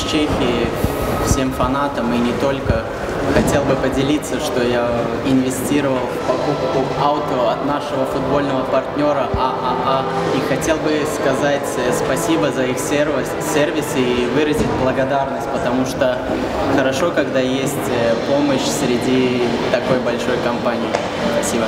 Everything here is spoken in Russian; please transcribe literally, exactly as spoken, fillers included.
из Чехии, всем фанатам и не только. Хотел бы поделиться, что я инвестировал в покупку авто от нашего футбольного партнера ААА. И хотел бы сказать спасибо за их сервис, сервис и выразить благодарность, потому что хорошо, когда есть помощь среди такой большой компании. Спасибо.